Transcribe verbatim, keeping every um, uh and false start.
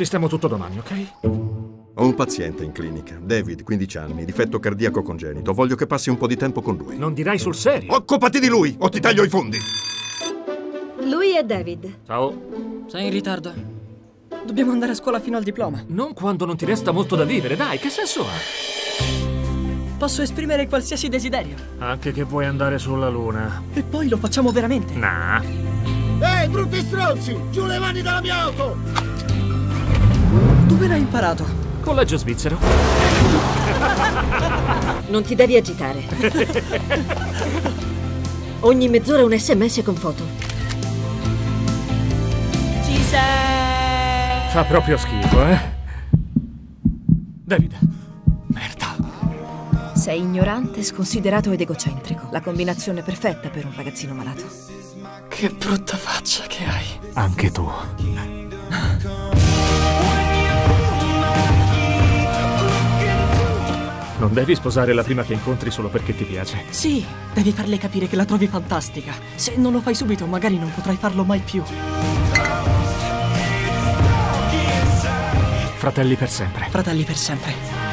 Sistemo tutto domani, ok? Ho un paziente in clinica, David, quindici anni, difetto cardiaco congenito. Voglio che passi un po' di tempo con lui. Non dirai sul serio? Occupati di lui o ti taglio i fondi! Lui è David. Ciao. Sei in ritardo. Dobbiamo andare a scuola fino al diploma. Non quando non ti resta molto da vivere, dai, che senso ha? Posso esprimere qualsiasi desiderio. Anche che vuoi andare sulla luna. E poi lo facciamo veramente. Nah. Ehi, brutti stronzi! Giù le mani dalla mia auto! Dove l'hai imparato? Collegio svizzero. Non ti devi agitare. Ogni mezz'ora un sms con foto. Ci sei! Fa proprio schifo, eh? David. Sei ignorante, sconsiderato ed egocentrico. La combinazione perfetta per un ragazzino malato. Che brutta faccia che hai. Anche tu. Non devi sposare la prima che incontri solo perché ti piace. Sì, devi farle capire che la trovi fantastica. Se non lo fai subito, magari non potrai farlo mai più. Fratelli per sempre. Fratelli per sempre.